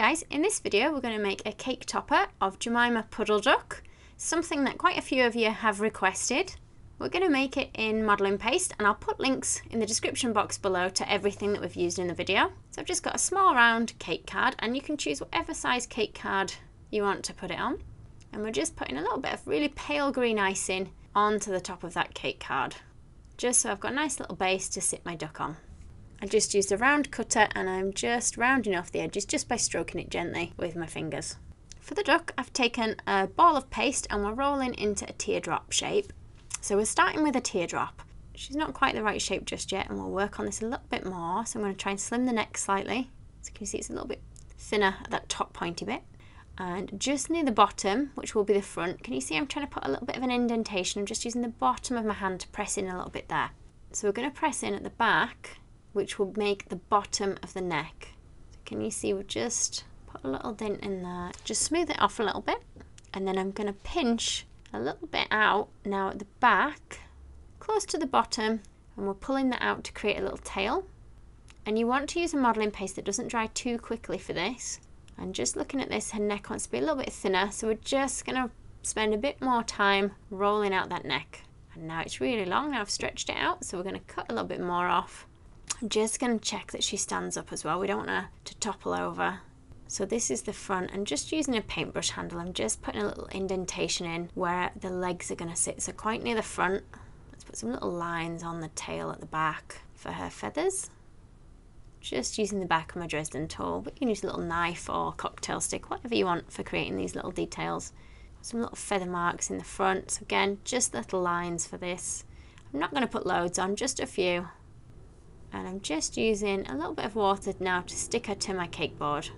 guys, in this video we're going to make a cake topper of Jemima Puddle Duck, something that quite a few of you have requested. We're going to make it in modelling paste, and I'll put links in the description box below to everything that we've used in the video. So I've just got a small round cake card, and you can choose whatever size cake card you want to put it on. And we're just putting a little bit of really pale green icing onto the top of that cake card, just so I've got a nice little base to sit my duck on. I just used a round cutter and I'm just rounding off the edges just by stroking it gently with my fingers. For the duck, I've taken a ball of paste and we're rolling into a teardrop shape. So we're starting with a teardrop. She's not quite the right shape just yet, and we'll work on this a little bit more. So I'm going to try and slim the neck slightly. So can you see it's a little bit thinner at that top pointy bit. And just near the bottom, which will be the front, can you see I'm trying to put a little bit of an indentation. I'm just using the bottom of my hand to press in a little bit there. So we're going to press in at the back, which will make the bottom of the neck. So can you see we'll just put a little dent in there. Just smooth it off a little bit, and then I'm going to pinch a little bit out now at the back, close to the bottom, and we're pulling that out to create a little tail. And you want to use a modelling paste that doesn't dry too quickly for this. And just looking at this, her neck wants to be a little bit thinner, so we're just going to spend a bit more time rolling out that neck. And now it's really long, now I've stretched it out, so we're going to cut a little bit more off. I'm just going to check that she stands up as well. We don't want her to topple over. So this is the front, and just using a paintbrush handle, I'm just putting a little indentation in where the legs are going to sit. So quite near the front, let's put some little lines on the tail at the back for her feathers. Just using the back of my Dresden tool, but you can use a little knife or cocktail stick, whatever you want for creating these little details. Some little feather marks in the front. So again, just little lines for this. I'm not going to put loads on, just a few. And I'm just using a little bit of water now to stick her to my cake board.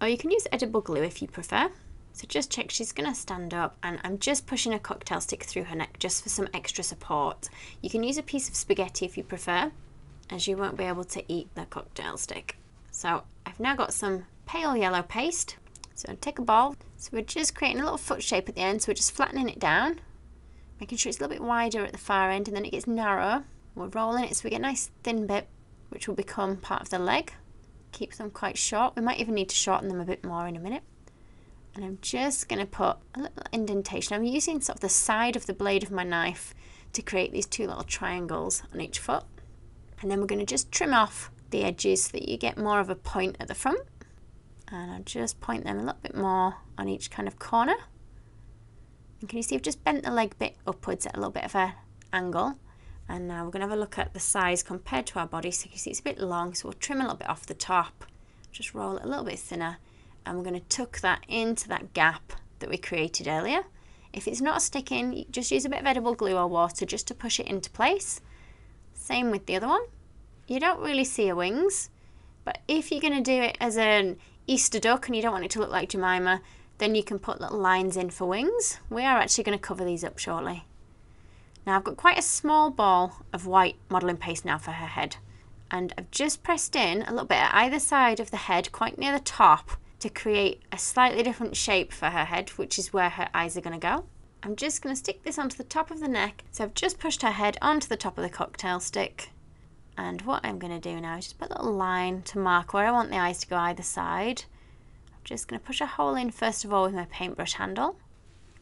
Or you can use edible glue if you prefer. So just check she's going to stand up, and I'm just pushing a cocktail stick through her neck just for some extra support. You can use a piece of spaghetti if you prefer, as you won't be able to eat the cocktail stick. So I've now got some pale yellow paste. So I'll take a ball. So we're just creating a little foot shape at the end, so we're just flattening it down, making sure it's a little bit wider at the far end, and then it gets narrow. We're rolling it so we get a nice thin bit, which will become part of the leg. Keep them quite short. We might even need to shorten them a bit more in a minute. And I'm just going to put a little indentation. I'm using sort of the side of the blade of my knife to create these two little triangles on each foot. And then we're going to just trim off the edges so that you get more of a point at the front. And I'll just point them a little bit more on each kind of corner. And can you see I've just bent the leg bit upwards at a little bit of an angle. And now we're going to have a look at the size compared to our body. So you can see it's a bit long, so we'll trim a little bit off the top. Just roll it a little bit thinner, and we're going to tuck that into that gap that we created earlier. If it's not sticking, you just use a bit of edible glue or water just to push it into place. Same with the other one. You don't really see her wings, but if you're going to do it as an Easter duck and you don't want it to look like Jemima, then you can put little lines in for wings. We are actually going to cover these up shortly. Now I've got quite a small ball of white modelling paste now for her head, and I've just pressed in a little bit at either side of the head, quite near the top, to create a slightly different shape for her head, which is where her eyes are going to go. I'm just going to stick this onto the top of the neck, so I've just pushed her head onto the top of the cocktail stick. And what I'm going to do now is just put a little line to mark where I want the eyes to go either side. I'm just going to push a hole in first of all with my paintbrush handle.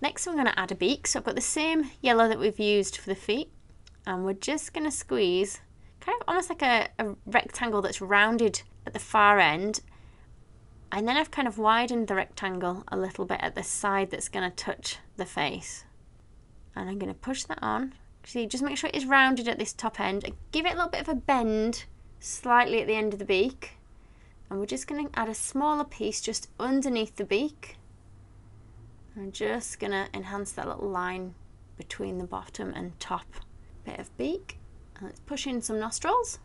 Next I'm going to add a beak, so I've got the same yellow that we've used for the feet, and we're just going to squeeze kind of almost like a rectangle that's rounded at the far end, and then I've kind of widened the rectangle a little bit at the side that's going to touch the face. And I'm going to push that on. See, just make sure it is rounded at this top end, and give it a little bit of a bend slightly at the end of the beak, and we're just going to add a smaller piece just underneath the beak. I'm just going to enhance that little line between the bottom and top bit of beak. And let's push in some nostrils.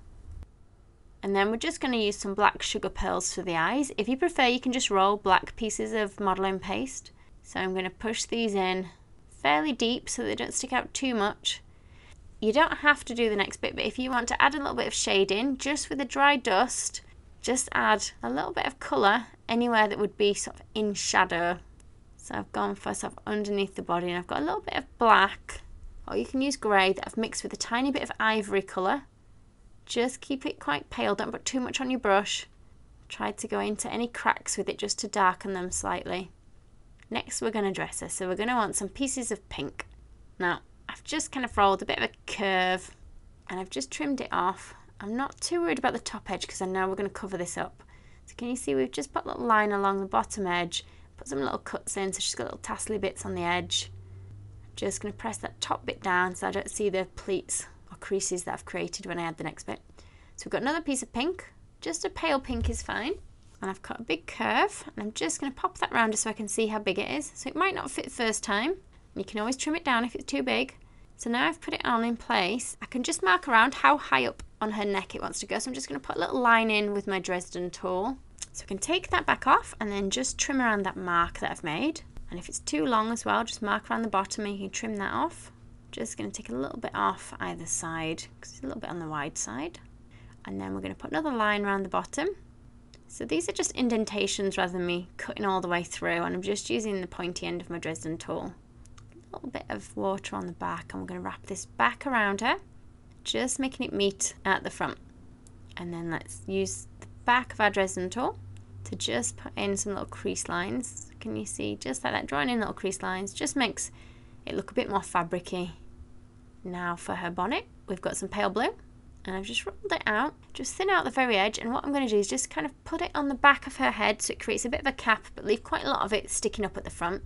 And then we're just going to use some black sugar pearls for the eyes. If you prefer, you can just roll black pieces of modelling paste. So I'm going to push these in fairly deep so they don't stick out too much. You don't have to do the next bit, but if you want to add a little bit of shade in, just with a dry dust, just add a little bit of colour anywhere that would be sort of in shadow. So I've gone first off underneath the body, and I've got a little bit of black, or you can use grey, that I've mixed with a tiny bit of ivory colour. Just keep it quite pale, don't put too much on your brush. Tried to go into any cracks with it just to darken them slightly. Next we're going to dress her, so we're going to want some pieces of pink. Now I've just kind of rolled a bit of a curve and I've just trimmed it off. I'm not too worried about the top edge because I know we're going to cover this up. So can you see we've just put a little line along the bottom edge, put some little cuts in so she's got little tassely bits on the edge. I'm just going to press that top bit down so I don't see the pleats or creases that I've created when I add the next bit. So we've got another piece of pink, just a pale pink is fine, and I've got a big curve and I'm just going to pop that round so I can see how big it is. So it might not fit first time, and you can always trim it down if it's too big. So now I've put it on in place, I can just mark around how high up on her neck it wants to go. So I'm just going to put a little line in with my Dresden tool. So I can take that back off and then just trim around that mark that I've made. And if it's too long as well, just mark around the bottom and you can trim that off. Just going to take a little bit off either side because it's a little bit on the wide side. And then we're going to put another line around the bottom. So these are just indentations rather than me cutting all the way through, and I'm just using the pointy end of my Dresden tool. A little bit of water on the back, and we're going to wrap this back around her, just making it meet at the front. And then let's use the back of our Dresden tool to just put in some little crease lines. Can you see, just like that, drawing in little crease lines just makes it look a bit more fabricy. Now for her bonnet, we've got some pale blue. And I've just rolled it out, just thin out the very edge, and what I'm going to do is just kind of put it on the back of her head so it creates a bit of a cap, but leave quite a lot of it sticking up at the front.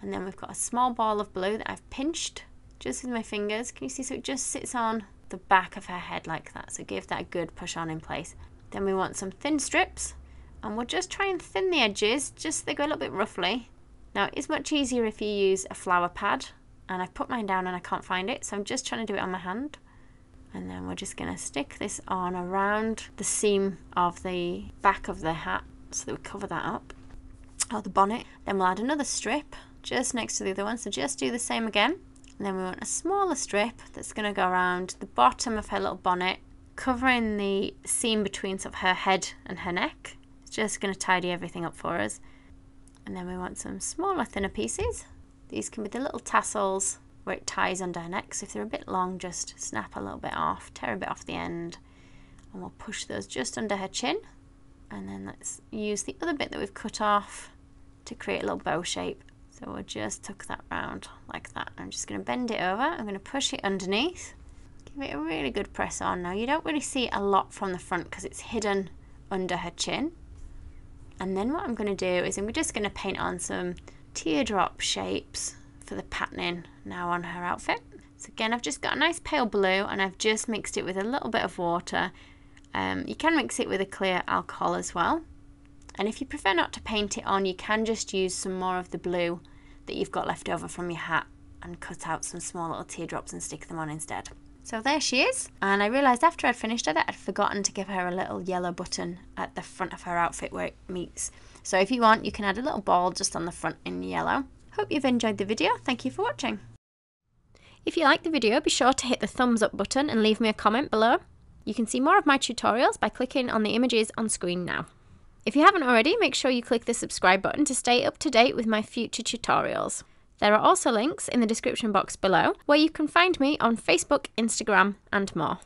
And then we've got a small ball of blue that I've pinched just with my fingers. Can you see? So it just sits on the back of her head like that, so give that a good push on in place. Then we want some thin strips, and we'll just try and thin the edges, just so they go a little bit roughly. Now it is much easier if you use a flower pad, and I've put mine down and I can't find it, so I'm just trying to do it on my hand. And then we're just going to stick this on around the seam of the back of the hat so that we cover that up, or the bonnet. Then we'll add another strip just next to the other one, so just do the same again. And then we want a smaller strip that's going to go around the bottom of her little bonnet, covering the seam between sort of her head and her neck. It's just going to tidy everything up for us. And then we want some smaller, thinner pieces. These can be the little tassels where it ties under her neck, so if they're a bit long, just snap a little bit off, tear a bit off the end, and we'll push those just under her chin. And then let's use the other bit that we've cut off to create a little bow shape. So we'll just tuck that round like that. I'm just going to bend it over, I'm going to push it underneath, give it a really good press on. Now you don't really see a lot from the front because it's hidden under her chin. And then what I'm going to do is I'm just going to paint on some teardrop shapes for the patterning now on her outfit. So again, I've just got a nice pale blue and I've just mixed it with a little bit of water. You can mix it with a clear alcohol as well, and if you prefer not to paint it on, you can just use some more of the blue that you've got left over from your hat and cut out some small little teardrops and stick them on instead. So there she is, and I realised after I'd finished her that I'd forgotten to give her a little yellow button at the front of her outfit where it meets. So if you want, you can add a little ball just on the front in yellow. Hope you've enjoyed the video, thank you for watching. If you liked the video, be sure to hit the thumbs up button and leave me a comment below. You can see more of my tutorials by clicking on the images on screen now. If you haven't already, make sure you click the subscribe button to stay up to date with my future tutorials. There are also links in the description box below where you can find me on Facebook, Instagram and more.